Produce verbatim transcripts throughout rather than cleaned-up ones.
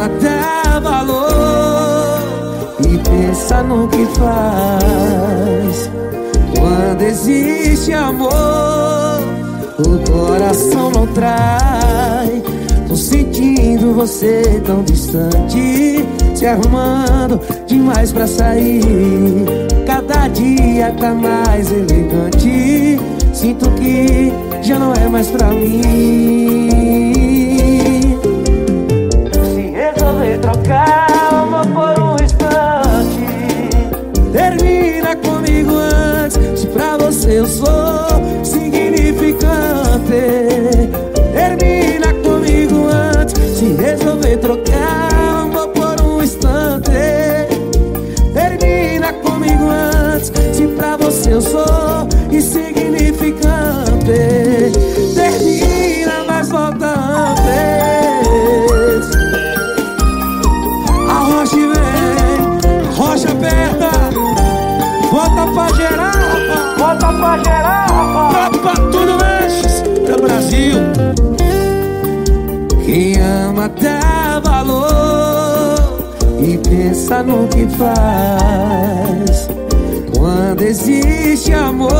dando até valor e pensa no que faz. Quando existe amor, o coração não trai. Tô sentindo você tão distante, se arrumando demais pra sair. Cada dia tá mais elegante, sinto que já não é mais pra mim. Se resolver trocar uma por um instante, termina comigo antes. Se pra você eu sou significante, termina comigo antes. Se resolver trocar uma por um instante, termina comigo antes. Se pra você eu sou insignificante, termina, mas volta antes. A rocha vem, a rocha aperta. Volta pra gerar, rapaz. Volta pra gerar, rapaz. Pra tudo mexe, pra Brasil. Quem ama dá valor e pensa no que faz. Quando existe amor,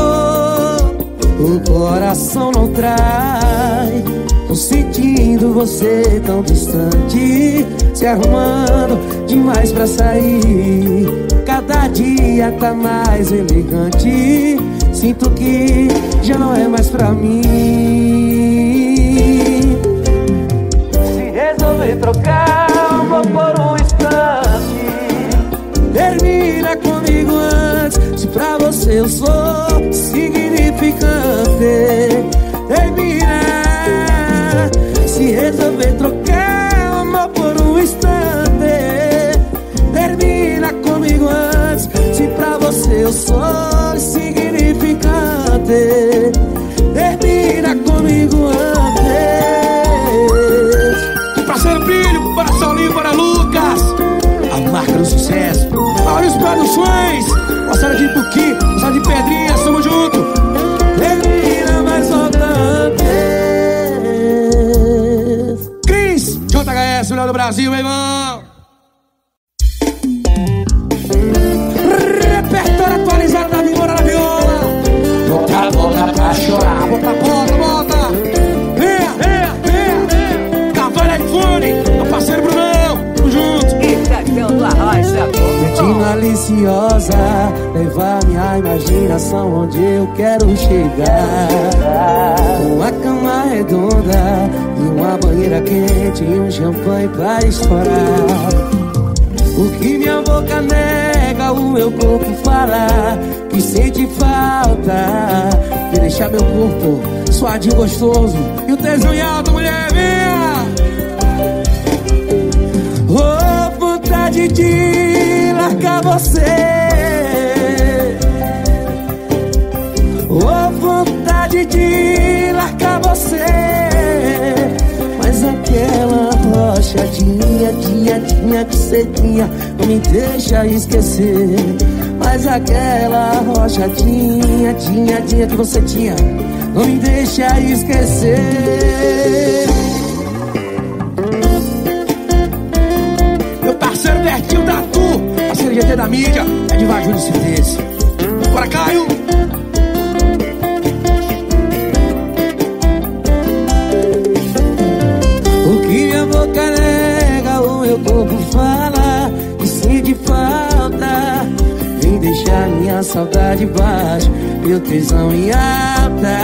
o coração não trai. Tô sentindo você tão distante, se arrumando demais pra sair. Cada dia tá mais elegante, sinto que já não é mais pra mim. Se resolver trocar uma por um instante, termina comigo antes. Se pra você eu sou significante, termina. Se resolver trocar o amor por um instante, termina comigo antes. Se pra você eu sou significante, termina comigo antes. Parceiro Filho, para Saulinho, para Lucas, a marca do sucesso. Maurício Produções, moçada de Puqui, moçada de Pedrinha, somos juntos. Termina, mas volta antes. Cris, J H S, melhor do Brasil, irmão. Repertório atualizado na viola, na viola. Volta, volta pra chorar. Volta, volta, volta. Venha, venha, venha. Cavalho iPhone, meu parceiro Brunão, tamo junto. Cantando a rocha, mente maliciosa, leva minha imaginação onde eu quero chegar. Uma cama redonda e uma banheira quente e um champanhe pra estourar. O que minha boca nega, o meu corpo fala que sente falta. E deixar meu corpo suado e gostoso e o tesão em alta, mulher minha. Oh, de te largar você, oh, vontade de largar você. Mas aquela rocha tinha, tinha, tinha que ser minha, não me deixa esquecer. Mas aquela rocha tinha, tinha, tinha que você tinha, não me deixa esquecer. Bertinho da Tu, a C G T da mídia, é de Vajúlio Cedês. Bora, Caio! O que minha boca nega, o meu corpo fala que sente falta. Vem deixar minha saudade baixa, meu tesão em alta.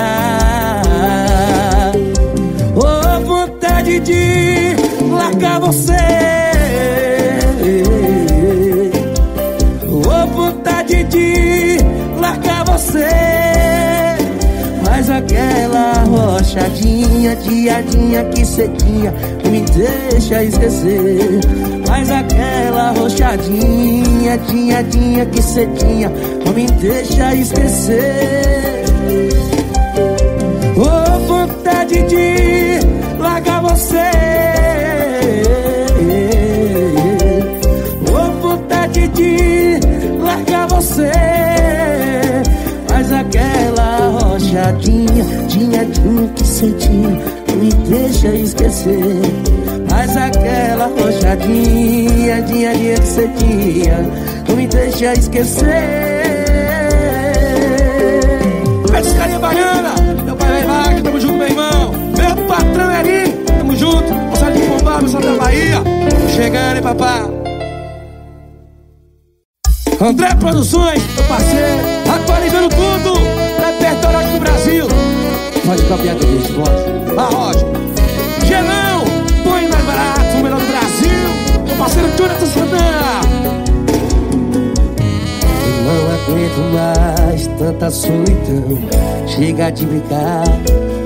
Oh, vontade de largar você, oh, vontade de largar você. Mas aquela rochadinha, diadinha que cedinha, não me deixa esquecer. Mas aquela rochadinha, diadinha que cedinha, não me deixa esquecer. Oh, vontade de largar você, de largar você. Mas aquela rochadinha, tinha, tinha que sentir, não me deixa esquecer. Mas aquela rochadinha, dia a dia que você tinha, não me deixa esquecer. Pescaria Baiana, meu pai é Marque, tamo junto, meu irmão. Meu patrão é ali, tamo junto. Moçada de Pombar, moçada da Bahia, chegando, hein, papá. André Produções, meu parceiro, atualizando tudo, repertório aqui do Brasil. Pode copiar de vez, pode. Barroja, Gelão, põe mais barato, o melhor do Brasil. Meu parceiro Jonathan Santana. Eu não aguento mais tanta solidão. Chega de brigar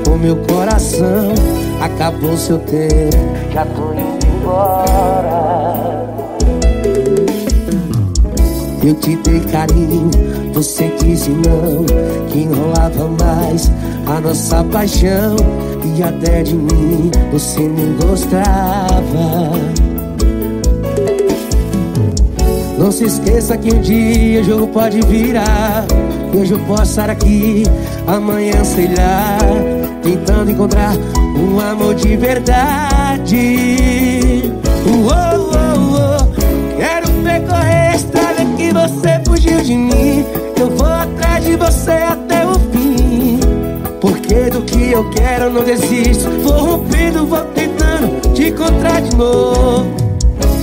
com meu coração. Acabou seu tempo, já tô indo embora. Eu te dei carinho, você disse não, que enrolava mais a nossa paixão. E até de mim você nem gostava. Não se esqueça que um dia o jogo pode virar. Hoje eu posso estar aqui, amanhã sei lá, tentando encontrar um amor de verdade. Uou, uou, uou. Quero percorrer a estrada que você fugiu de mim. Eu vou atrás de você até o fim, porque do que eu quero eu não desisto. Vou rompendo, vou tentando te encontrar de novo.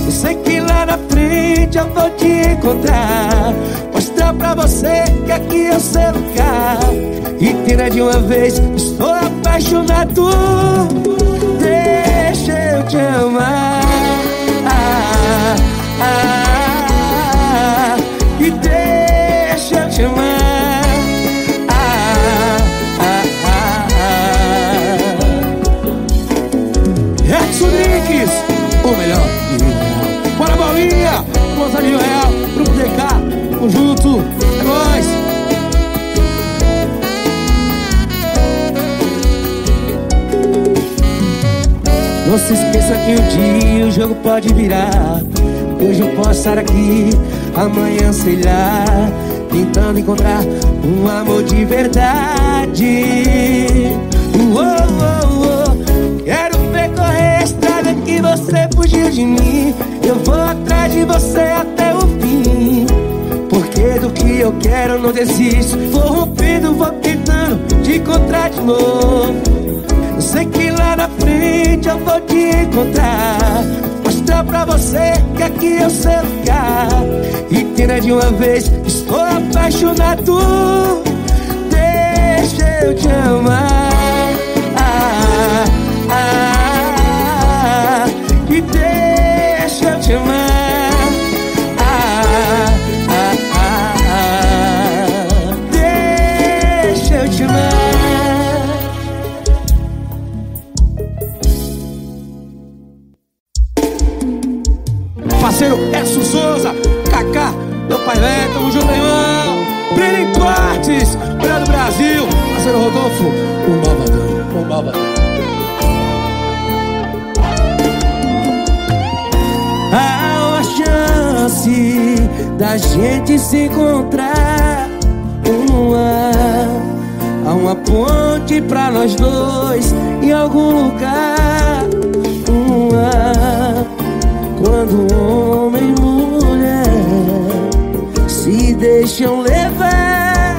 Eu sei que lá na frente eu vou te encontrar, mostrar pra você que aqui é o seu lugar. E tira de uma vez, estou apaixonado. Deixa eu te amar, ah, e deixa eu te amar, ah, ah, ah, ah. Edson Links, o melhor. Bora, bolinha, moça de real, grupo D K, conjunto, é nóis. Não se esqueça que um dia o jogo pode virar. Hoje eu posso estar aqui, amanhã sei lá, tentando encontrar um amor de verdade. Uou, uou, uou. Quero percorrer a estrada que você fugiu de mim. Eu vou atrás de você até o fim, porque do que eu quero eu não desisto. Vou rompendo, vou tentando te encontrar de novo. Eu sei que lá na frente eu vou te encontrar, mostrar pra você que aqui é o seu lugar. E tira de uma vez, estou apaixonado. Deixa eu te amar, ah, ah, ah, e deixa eu te amar, ah, ah, ah, ah, deixa eu te amar. Parceiro Edson Souza, Kaká, meu pai velho, tamo junto, irmão. Brilho em partes, melhor do Brasil. Parceiro Rodolfo, um babadão, um babadão. Há uma chance da gente se encontrar. Uma, há uma ponte pra nós dois em algum lugar. Uma, quando homem e mulher se deixam levar,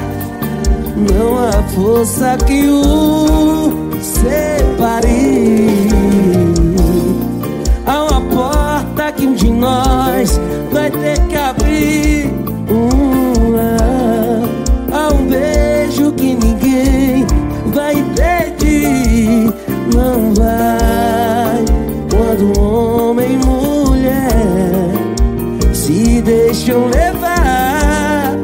não há força que o separe. Há uma porta que um de nós vai ter que abrir. Uma, há um beijo que ninguém vai impedir. Não vai, quando homem e mulher se deixam levar,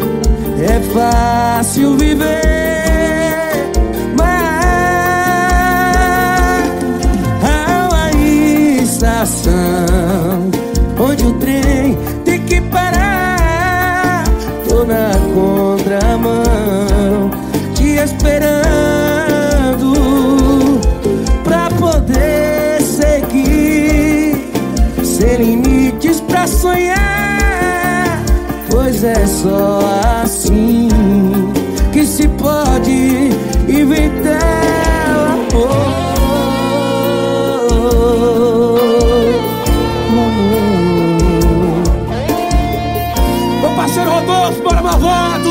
é fácil viver. Mas há uma estação onde o trem tem que parar. Tô na contramão, te esperando pra poder seguir, sem limites pra sonhar. Pois é só assim que se pode inventar o amor. Maravilhoso, bora malvado.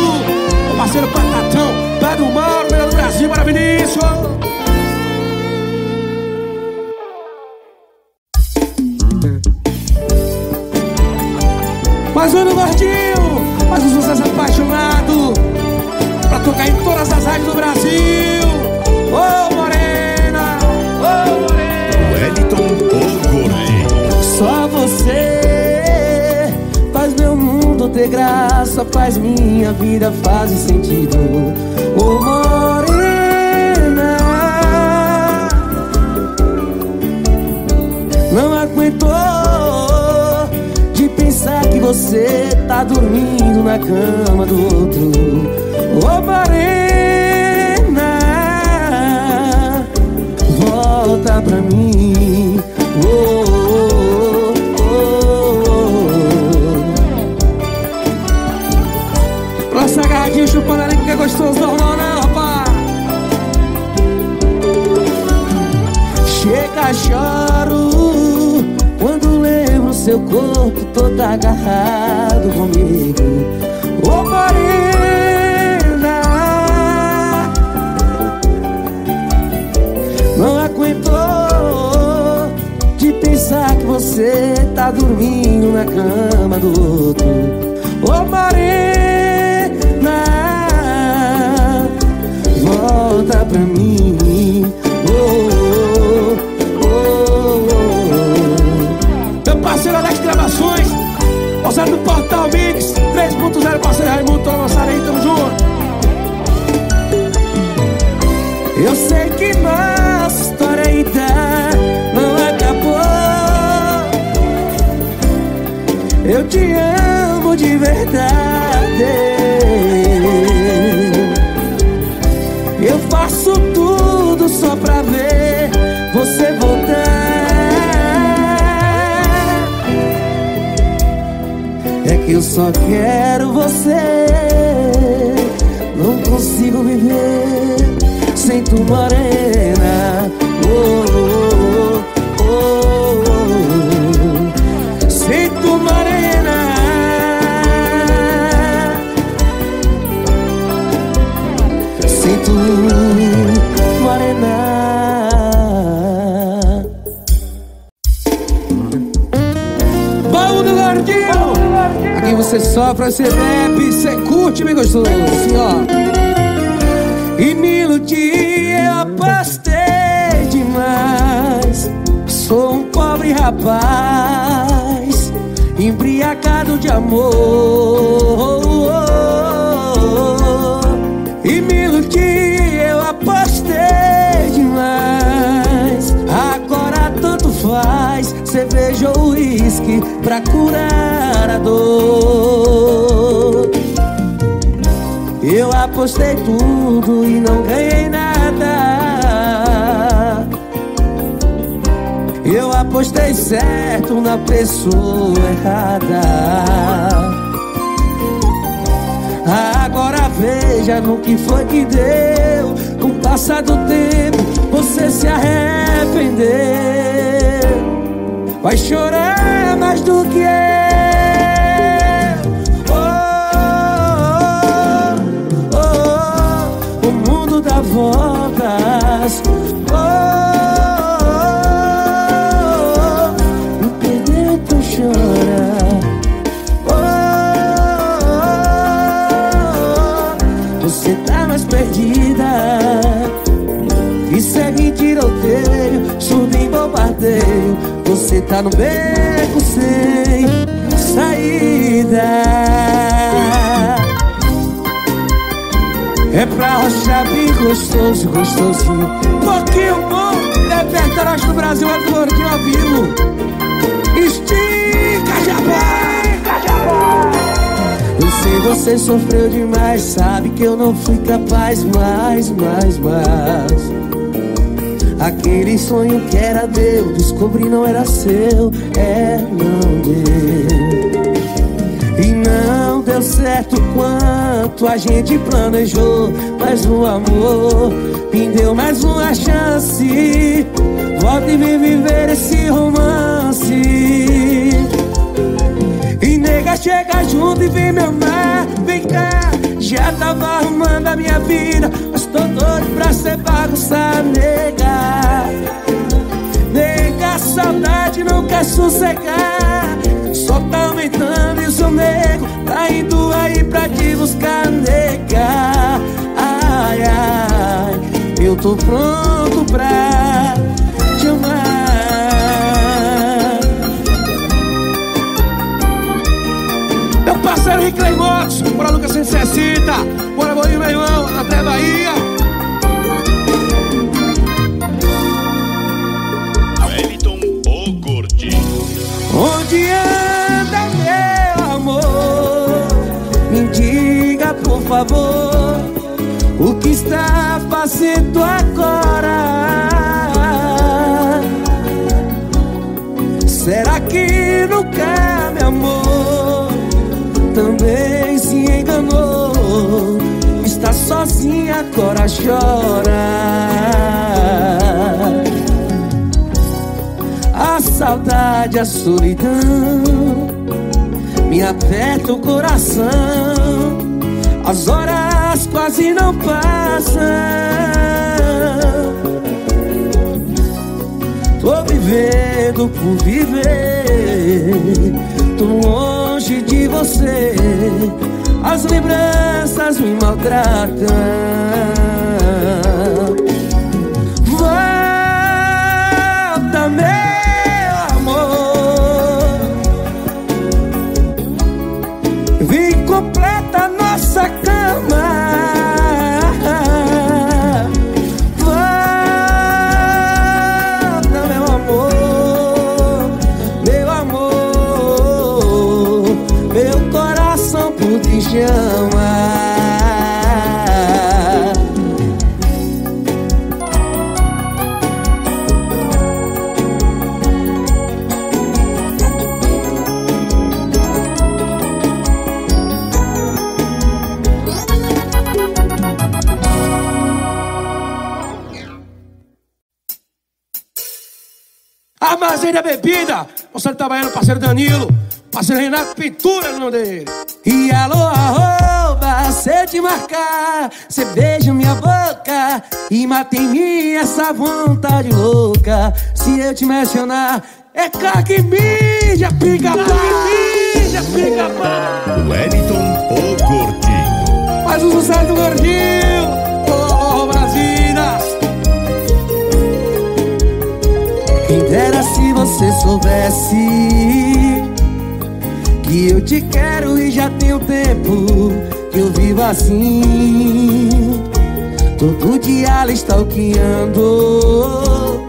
O parceiro Patatão, Pai do Mauro, melhor do Brasil, bora Vinícius. Mais um Gordinho, mais um sucesso apaixonado, pra tocar em todas as rádios do Brasil. Ô oh, morena, ô oh, morena, Weliton Gordinho. Só você faz meu mundo ter graça, faz minha vida fazer sentido. Ô oh, morena, não aguentou pensar que você tá dormindo na cama do outro. Ô morena, volta pra mim. Oh, oh, oh, oh, oh. Nossa garradinha chupando ali que é gostoso, normal não, rapá. Chega, choro quando lembro seu corpo todo agarrado comigo. Ô oh, morena, não aguentou de pensar que você tá dormindo na cama do outro. Ô oh, morena, volta pra mim. Passando no Portal Mix três ponto zero, parceiro Raimundo, toda nossa areia, tamo junto. Eu sei que nossa história ainda não acabou. Eu te amo de verdade. Eu faço tudo só pra ver você voltar. Eu só quero você, não consigo viver sem tu, morena. Oh, oh, oh, oh, oh. Sem tu, morena, sem tu, morena. Você sofre, você bebe, você curte bem gostoso, assim, ó. E me iludi, eu apostei demais. Sou um pobre rapaz, embriagado de amor. E me iludi, eu apostei demais. Agora tanto faz, cerveja ou uísque pra curar a dor. Eu apostei tudo e não ganhei nada. Eu apostei certo na pessoa errada. Agora veja no que foi que deu. Com o passar do tempo você se arrependeu. Vai chorar mais do que eu. Oh, oh, oh, oh, o mundo dá voltas. Oh, oh, oh, oh, me perdeu, tu chora. Oh, oh, oh, você tá mais perdida. E segue tiroteio, surdo em bombardeio. Você tá no beco sem saída. É pra rochar bem gostoso, gostosinho. Pouquinho bom, repertório do Brasil, é flor de ao vivo. Estica, jabá. Eu sei, você sofreu demais, sabe que eu não fui capaz mais, mais, mais. Aquele sonho que era meu, descobri não era seu, é, não deu. E não deu certo quanto a gente planejou, mas o amor me deu mais uma chance. Volta e vem viver esse romance. E nega, chega junto e vem me amar, vem cá. Já tava arrumando a minha vida, mas tô doido pra ser bagunçar, nega. Nega, saudade não quer sossegar, só tá aumentando e o seu nego tá indo aí pra te buscar, nega. Ai, ai, eu tô pronto pra te amar. Meu parceiro Riclay Motos, bora Lucas cento e sessenta, bora Bolinho, meu irmão, até Bahia. Weliton Gordinho. Onde anda meu amor? Me diga por favor, o que está fazendo agora? Será que nunca, meu amor, também se enganou? Está sozinha, agora chora. A saudade, a solidão me aperta o coração. As horas quase não passam. Tô vivendo por viver, tô longe de você, as lembranças me maltratam. Volta, meu amor, vem completa nossa cama. Volta, meu amor, meu amor, meu coração por ti chama. Armazém da bebida, você tá trabalhando, parceiro Danilo, parceiro Renato, pintura no nome dele. E alô, arroba, se eu te marcar, você beija minha boca e mata em mim essa vontade louca. Se eu te mencionar, é claro que mídia, pica-pau, mídia, pica-pau. Weliton o Gordinho. Faz o sucesso do Gordinho, oh, oh, Brasilas. Quem dera se você soubesse que eu te quero e já tem um tempo que eu vivo assim. Todo dia ela stalkeando,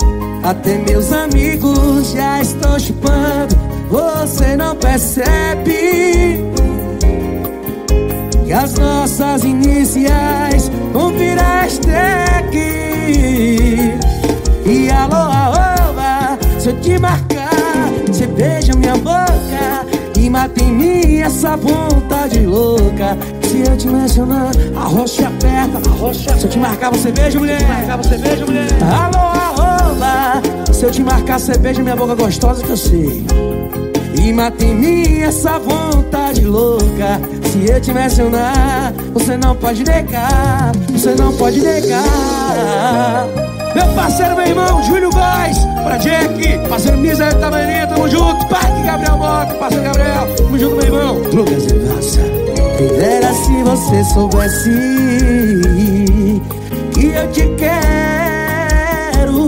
até meus amigos já estão chupando. Você não percebe que as nossas iniciais vão virar hashtag. E alô, arroba, se eu te marcar, você beija minha boca e mata em mim essa vontade louca. Se eu te mencionar, a rocha aperta, a rocha. Se eu te marcar, você beija, mulher. Se eu te marcar, você beija, mulher. Alô, arroba, se eu te marcar, você beija minha boca gostosa que eu sei, e mata em mim essa vontade louca. Se eu te mencionar, você não pode negar, você não pode negar. Meu parceiro, meu irmão, Júlio Góes, pra Jack, parceiro Misa, Tabarinha, tamo junto. Pai Gabriel Mota, parceiro Gabriel, tamo junto, meu irmão. Lucas e Massa. Quem dera se você soubesse que eu te quero,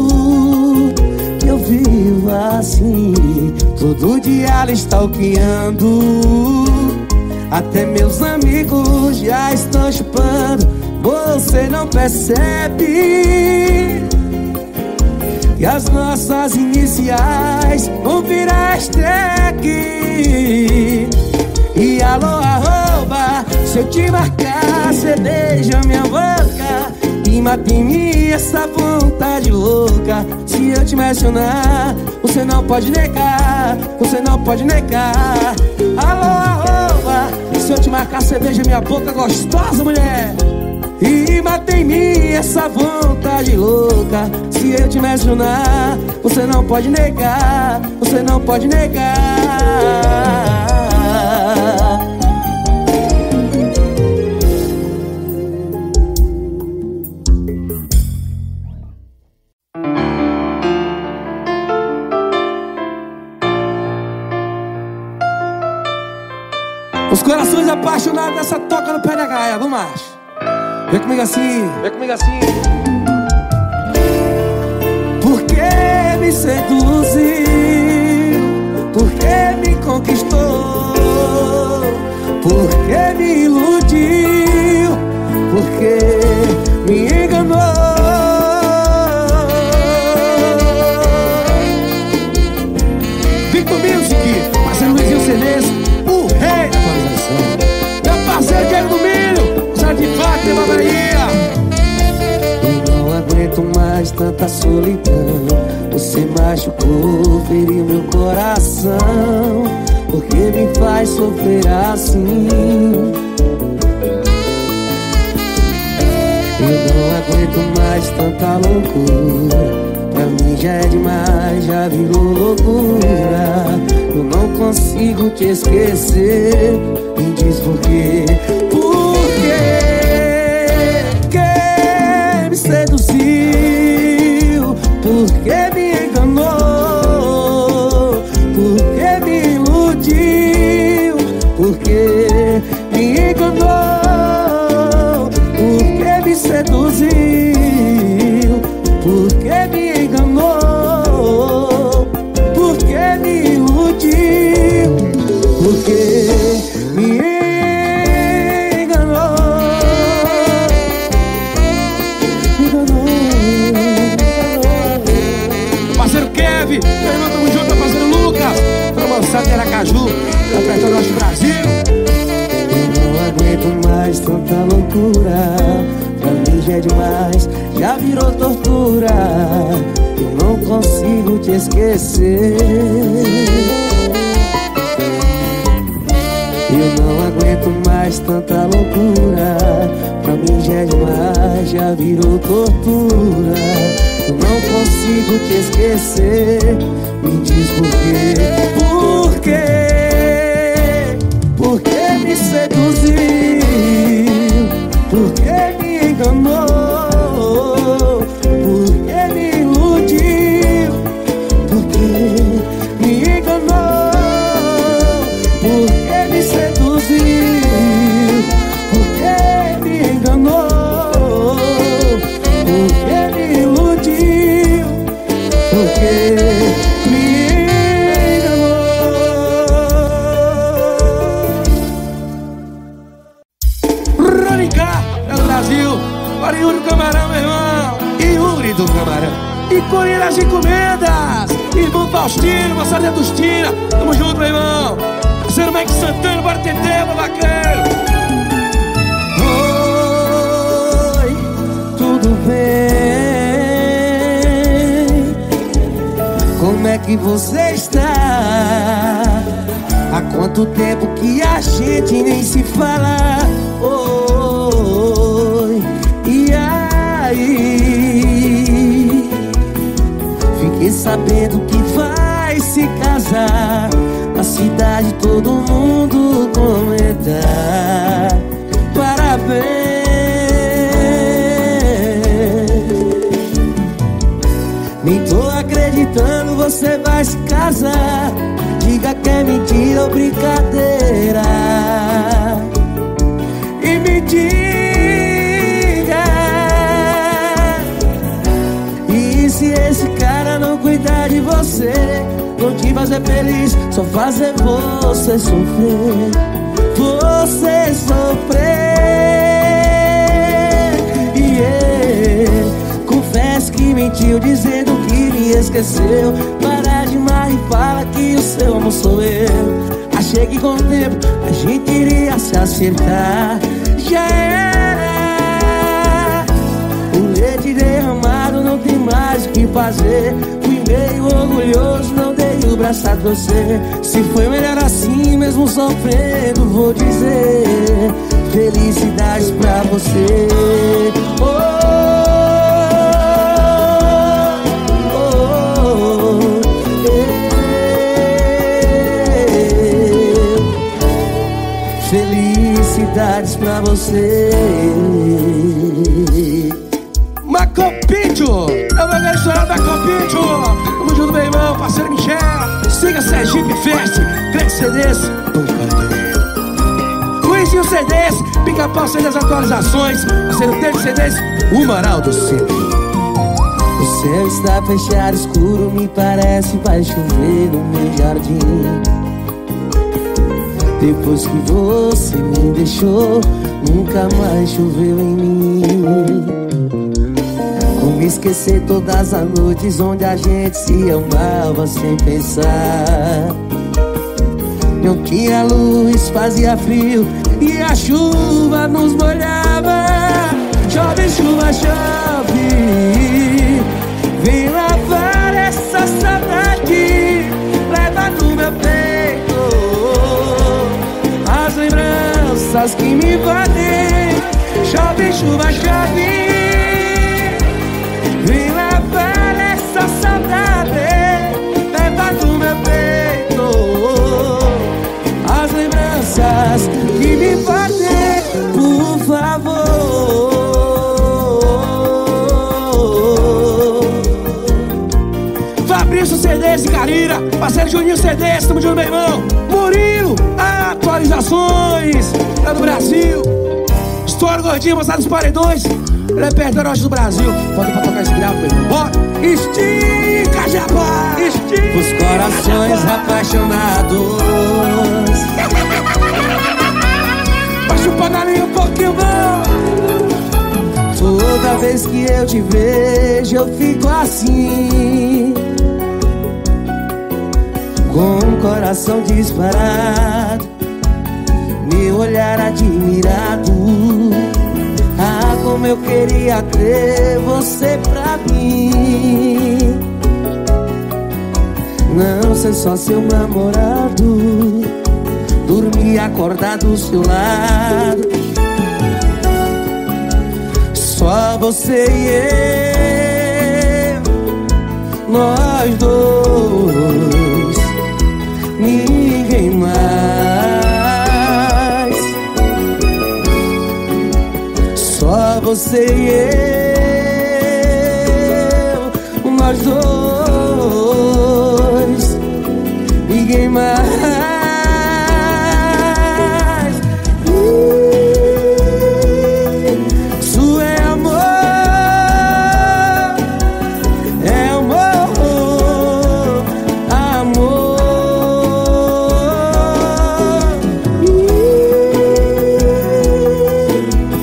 que eu vivo assim. Todo dia ela stalkeando, até meus amigos já estão chupando. Você não percebe que as nossas iniciais vão virar hashtag. E alô, arroba, se eu te marcar, você beija minha boca e mata em mim essa vontade louca. Se eu te mencionar, você não pode negar, você não pode negar. Alô, arroba, se eu te marcar, você beija minha boca gostosa, mulher, e mata em mim essa vontade louca. Se eu te mencionar, você não pode negar, você não pode negar. Os corações apaixonados nessa toca no pé da gaia, vamos macho. Vem comigo assim, vem comigo assim. Por que me seduziu? Por que me conquistou? Por que me iludiu? Por que me enganou? Mais tanta solidão, você machucou, feriu meu coração. Por que me faz sofrer assim? Eu não aguento mais tanta loucura. Pra mim já é demais, já virou loucura. Eu não consigo te esquecer. Me diz por quê? Por que que me seduziu? Por que me enganou? Por que me iludiu? Por que me enganou? Por que me seduziu? Por que me enganou? Por que me iludiu? Por que me Aracaju, tá perto do nosso Brasil. Eu não aguento mais tanta loucura. Pra mim já é demais, já virou tortura. Eu não consigo te esquecer. Eu não aguento mais tanta loucura. Pra mim já é demais, já virou tortura. Eu não consigo te esquecer. Me diz por quê? Por quê? Por que me seduziu? Por que me enganou? Por que me iludiu? Por que me enganou? Por que me seduziu? Por que me enganou? Por que me iludiu? Por que me Cureiras de encomendas, irmão Faustino, moçada de Agostina, tamo junto, meu irmão. Zero Mike Santana, bora ter tema, bacana. Oi, tudo bem? Como é que você está? Há quanto tempo que a gente nem se fala? Oi, e aí? Fiquei sabendo que vai se casar. Na cidade todo mundo comenta. Parabéns. Nem tô acreditando, você vai se casar. Diga que é mentira ou brincadeira. E me diga, e se esse cara não cuidar de você, não te fazer feliz, só fazer você sofrer, você sofrer. Yeah. Confesso que mentiu dizendo que me esqueceu. Para demais e fala que o seu amor sou eu. Achei que com o tempo a gente iria se acertar. Já era o leite derramado, não tem mais o que fazer. Fui meio orgulhoso, não dei o braço a você. Se foi melhor assim, mesmo sofrendo, vou dizer felicidades pra você. Oh, oh, oh, yeah. Felicidades pra você. Macopinho, é o melhor história da Copinho. Tamo junto, meu irmão, parceiro Michel. Siga Sergipe Fest, grande C Ds. C Ds, Pica-Pau C D das atualizações. Você não teve C Ds? O Maral do C D. O céu está fechado, escuro, me parece vai chover no meu jardim. Depois que você me deixou, nunca mais choveu em mim. Como esquecer todas as noites onde a gente se amava sem pensar. Não tinha luz, fazia frio e a chuva nos molhava. Chove, chuva, chove, vem lavar essa saudade. Leva no meu peito as lembranças que me invadem. Chove, chuva, chove, vem lavar essa saudade. Leva no meu peito as lembranças que me fazem, por favor. Fabrício C Ds e Carira, parceiro Juninho C Ds, tamo junto, meu irmão. Murilo, atualizações lá do Brasil. Estouro Gordinho, moçada dos paredões. Repertório do Brasil, pode pra tocar esse grau, bora! Estica, Jabá! Estica! Os corações Jabá. Apaixonados. Baixa o panelinho um pouquinho, bom! Toda vez que eu te vejo, eu fico assim, com o coração disparado, meu olhar admirado. Ah, como eu queria ter você pra mim, não ser só seu namorado, dormir acordado do seu lado. Só você e eu, nós dois, ninguém mais. Só você e eu, nós dois, ninguém mais. Isso é amor, é amor, amor.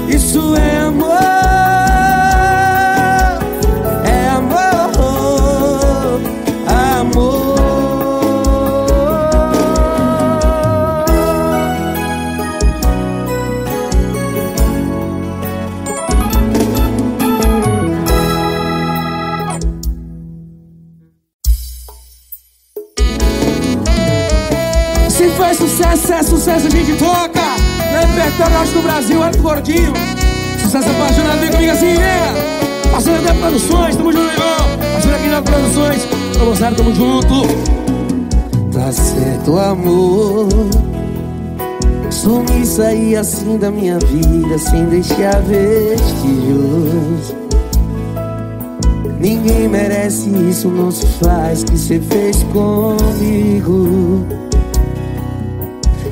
Isso é sucesso, a gente toca repertório norte do Brasil, Weliton Gordinho. Sucesso apaixonado, vem comigo assim, né? Parceiro da Produções, tamo junto, irmão. Parceiro aqui da Produções, tamo moçada, tamo junto. Tá certo, amor, sumi, saí assim da minha vida, sem deixar vestígios. Ninguém merece isso, não se faz que você fez comigo.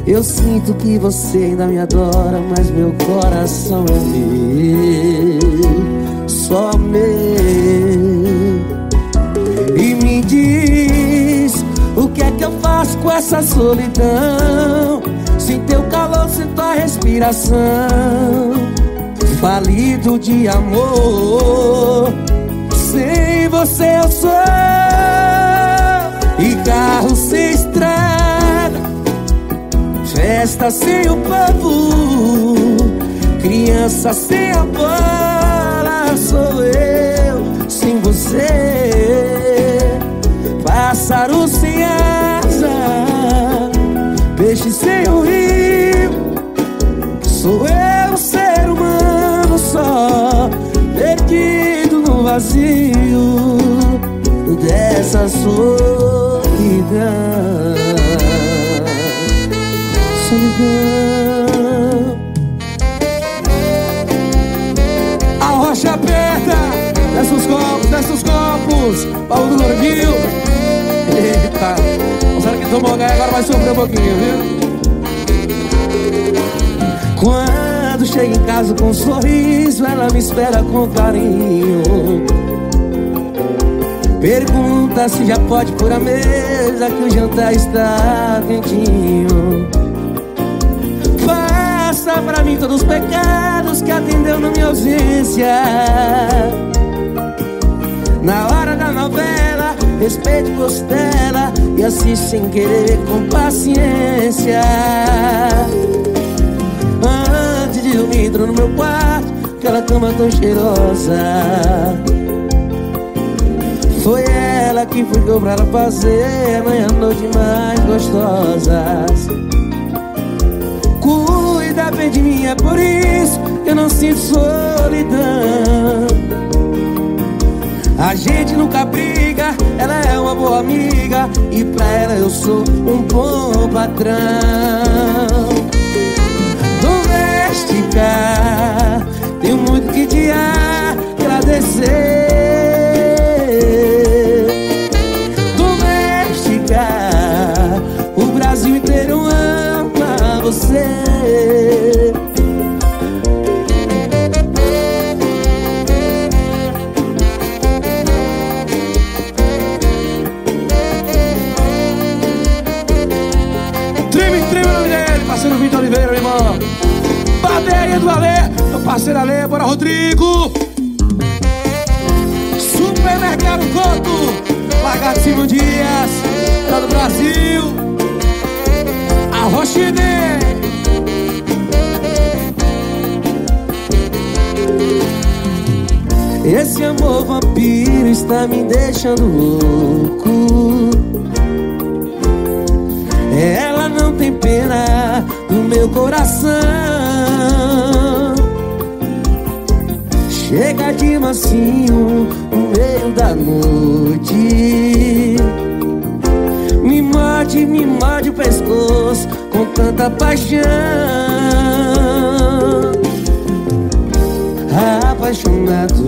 Eu sinto que você ainda me adora, mas meu coração é meu, só meu. E me diz, o que é que eu faço com essa solidão? Sem teu calor, sem tua respiração, falido de amor. Sem você eu sou e carro sem estrada, festa sem o povo, criança sem a bola. Sou eu sem você, pássaro sem asa, peixe sem o rio. Sou eu, ser humano só, perdido no vazio dessa solidão. A rocha aperta, desce os copos, desce os copos, Paulo do Gordinho. Eita, será que tomou ganho? Agora vai sofrer um pouquinho, viu? Quando chego em casa com um sorriso, ela me espera com carinho. Pergunta se já pode pôr a mesa, que o jantar está quentinho. Passa pra mim todos os pecados que atendeu na minha ausência. Na hora da novela, respeite costela e assiste sem querer com paciência. Antes de dormir, entro no meu quarto, aquela cama tão cheirosa. Foi ela que ficou pra ela fazer amanhã noite mais gostosas. Cuida bem de mim, é por isso que eu não sinto solidão. A gente nunca briga, ela é uma boa amiga e pra ela eu sou um bom patrão. Doméstica, tenho muito que te agradecer. Doméstica, o Brasil inteiro ama você. Bateria do Alê, meu parceiro Alê, bora Rodrigo. Supermercado Couto, Lagarto Silvio Dias, lá do Brasil. A Rochine. Esse amor vampiro está me deixando louco. Ela não tem pena do meu coração. Chega de mansinho no meio da noite, me morde, me morde o pescoço com tanta paixão. Apaixonado,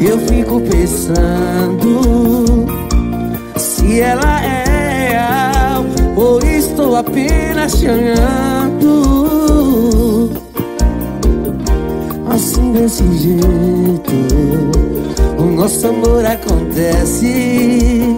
eu fico pensando se ela é real, ou estou apenas sonhando. Assim desse jeito o nosso amor acontece.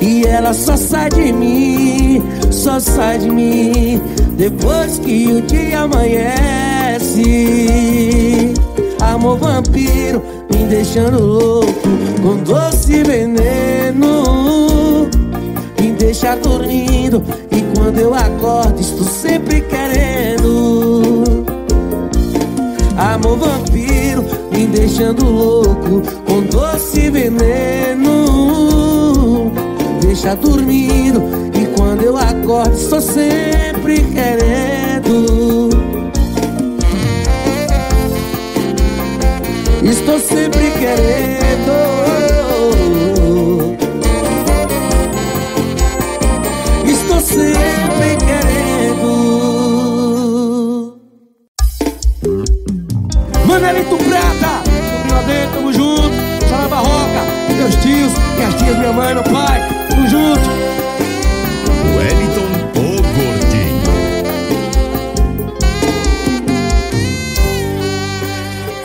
E ela só sai de mim, só sai de mim depois que o dia amanhece. Amor vampiro me deixando louco com doce veneno, deixa dormindo e quando eu acordo estou sempre querendo. Amor vampiro me deixando louco com doce veneno, deixa dormindo e quando eu acordo estou sempre querendo. Estou sempre querendo, sempre querendo. Manelito Prata, tamo lá dentro, tamo junto. Chora barroca, meus tios, minhas tias, minha mãe, meu pai, tamo junto. Weliton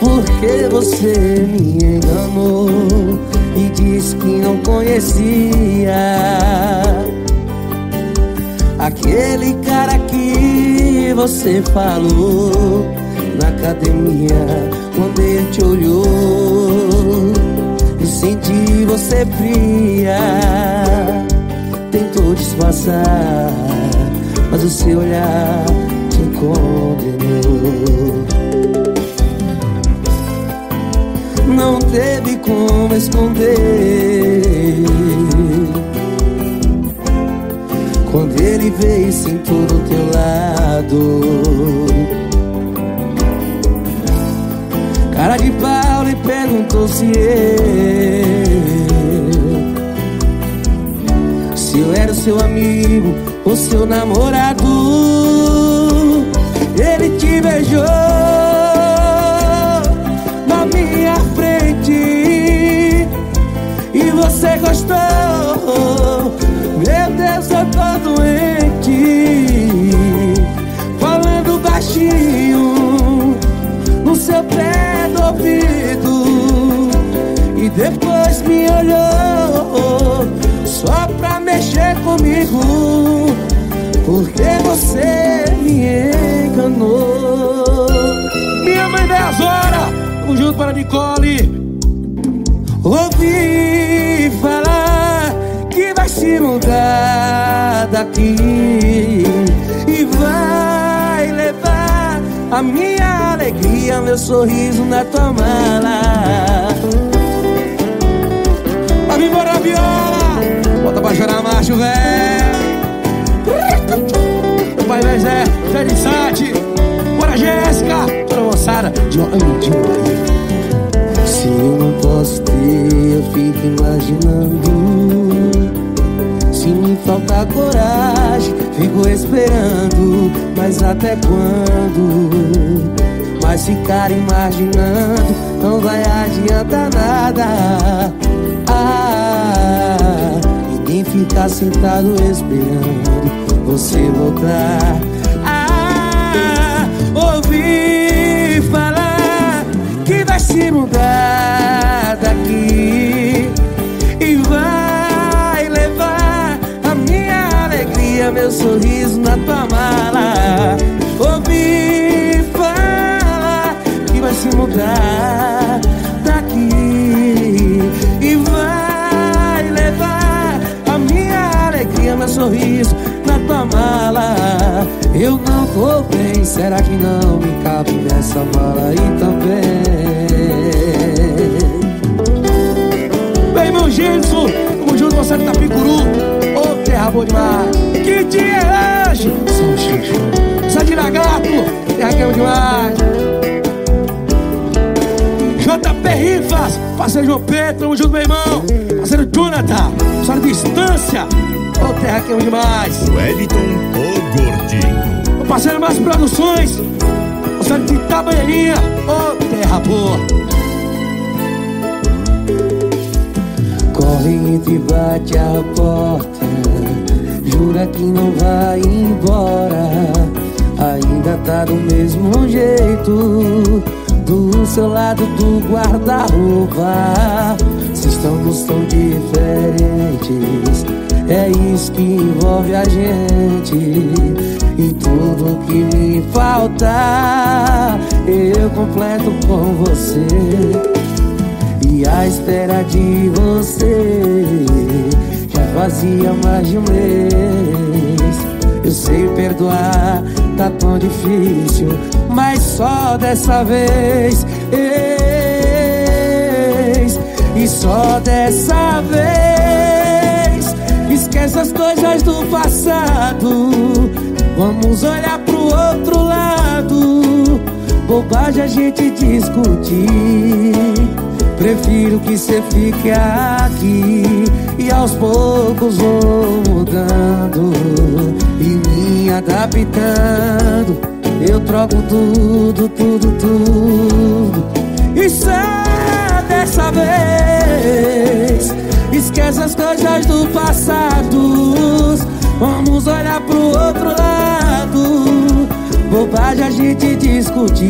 Gordinho. Porque você me enganou e disse que não conhecia aquele cara que você falou na academia. Quando ele te olhou, eu senti você fria. Tentou disfarçar, mas o seu olhar te condenou. Não teve como esconder quando ele veio e sentou do teu lado. Cara de pau, e perguntou se eu Se eu era o seu amigo ou seu namorado. Ele te beijou na minha frente e você gostou. Meu Deus, eu tô doente. ouvido e depois me olhou só pra mexer comigo, porque você me enganou. Minha mãe dez horas, vamos junto para Nicole. Ouvi falar que vai se mudar daqui e vai levar a minha alegria, meu sorriso na tua mala. Vai me embora, viola, bota pra chorar, macho, velho. Meu pai mais é, Félix Sati. Bora, Jéssica, toda moçada de uma antiga. Se eu não posso ter, eu fico imaginando. Se me faltar coragem, fico esperando. Mas até quando? Mas ficar imaginando não vai adiantar nada. Ah, ninguém fica sentado esperando você voltar. Ah, ouvi falar que vai se mudar daqui e vai levar a minha alegria, meu sorriso na tua mala. Ouvi falar que vai se mudar daqui e vai levar a minha alegria, meu sorriso na tua mala. Eu não tô bem, será que não me cabe nessa mala aí também? Meu irmão Gilson, vamos junto, você tá Picuru. Ô, terra boa demais. Que dia é hoje? São Xixi. Sai de lagarto, terra que é demais. J P Rifas, parceiro João Pedro, tamo junto, meu irmão. Parceiro Jonathan, só de distância. Ô, oh, terra que é demais. Weliton Gordinho, o parceiro Mais Produções, o senhor de Itabaianinha. Ô, oh, terra boa. Corre e bate a porta, jura que não vai embora. Ainda tá do mesmo jeito, do seu lado do guarda-roupa. Se estamos tão diferentes, é isso que envolve a gente. E tudo que me falta eu completo com você. E a espera de você já fazia mais de um mês. Eu sei perdoar, tá tão difícil, mas só dessa vez. Eis, e só dessa vez esquece as coisas do passado, vamos olhar pro outro lado. Bobagem a gente discutir, prefiro que cê fique aqui. E aos poucos vou mudando e me adaptando. Eu troco tudo, tudo, tudo. E só dessa vez esquece as coisas do passado, vamos olhar pro outro lado. Bobagem a gente discutir,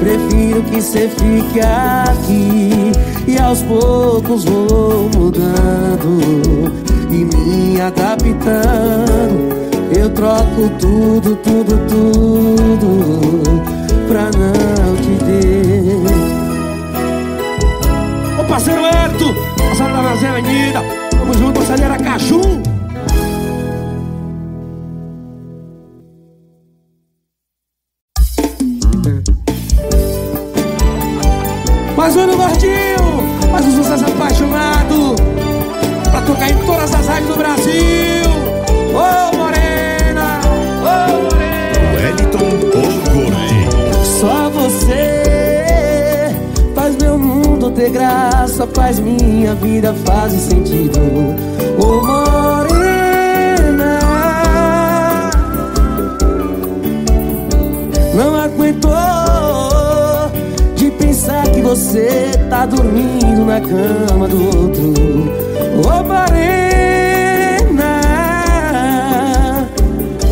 prefiro que cê fique aqui. E aos poucos vou mudando e me adaptando. Eu troco tudo, tudo, tudo pra não te ter. Ô parceiro Herto, passando na Nazé Avenida, vamos junto, passando era Caju. Mais um Gordinho, mais um sucesso apaixonado, pra tocar em todas as rádios do Brasil. Ô, oh, morena, ô, oh, morena, Weliton Gordinho. Só você faz meu mundo ter graça, faz minha vida fazer sentido. Ô, oh, morena, não aguentou de pensar que você tá dormindo na cama do outro. Ô, oh, morena,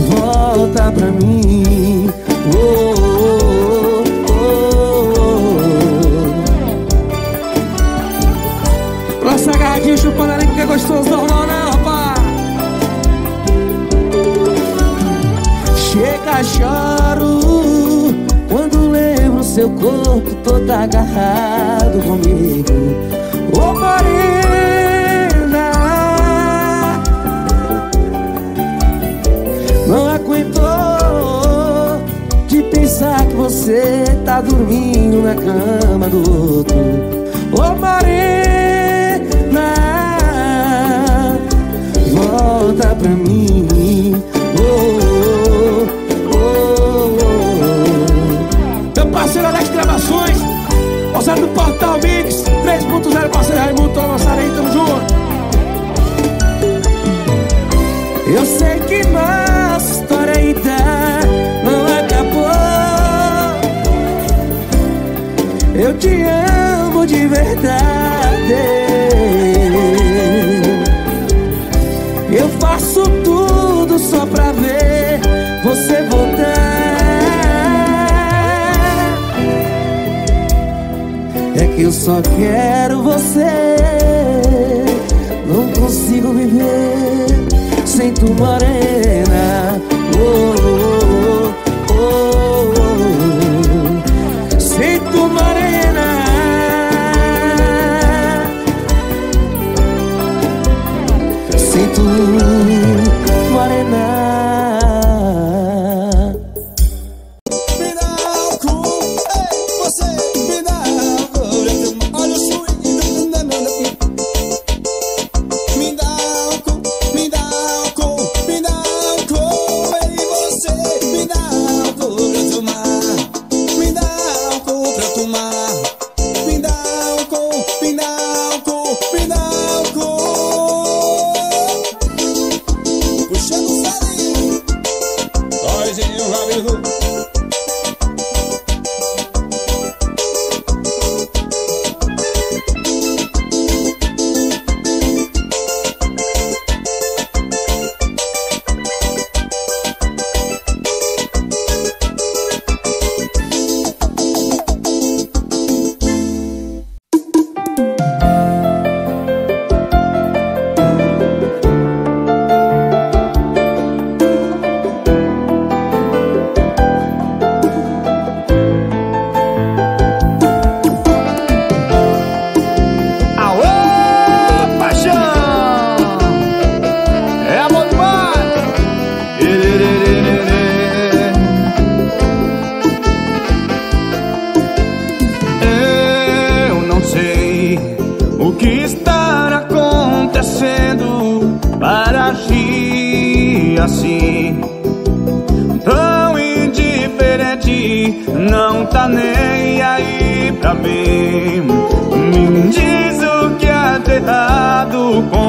volta pra mim. Oh, oh, oh, oh. meu corpo todo agarrado comigo. Ô morena, não aguentou de pensar que você tá dormindo na cama do outro. Ô morena, volta pra mim. Passar do Portal Mix três ponto zero, parceiro Raimundo, tô lançando aí, tamo junto. Eu sei que nossa história ainda não acabou. Eu te amo de verdade. Eu faço tudo só pra ver você voltar. Eu só quero você, não consigo viver sem tu, morena. Oh, oh, oh, oh, oh. Sem tu, morena. Sem tu, morena. Me diz o que há de errado com